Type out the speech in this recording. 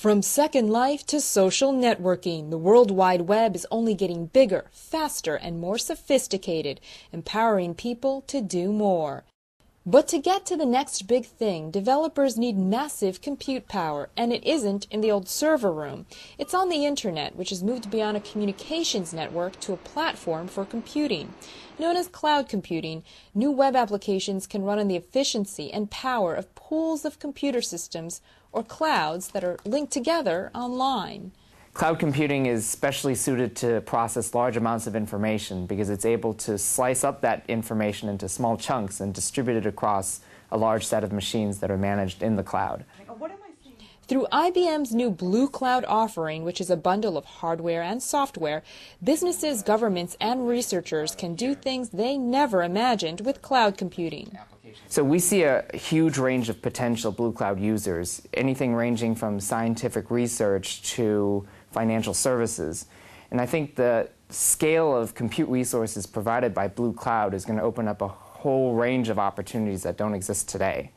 From Second Life to social networking, the World Wide Web is only getting bigger, faster, and more sophisticated, empowering people to do more. But to get to the next big thing, developers need massive compute power, and it isn't in the old server room. It's on the Internet, which has moved beyond a communications network to a platform for computing. Known as cloud computing, new web applications can run on the efficiency and power of pools of computer systems or clouds that are linked together online. Cloud computing is specially suited to process large amounts of information because it's able to slice up that information into small chunks and distribute it across a large set of machines that are managed in the cloud. Through IBM's new Blue Cloud offering, which is a bundle of hardware and software, businesses, governments, and researchers can do things they never imagined with cloud computing. So we see a huge range of potential Blue Cloud users, anything ranging from scientific research to financial services. And I think the scale of compute resources provided by Blue Cloud is going to open up a whole range of opportunities that don't exist today.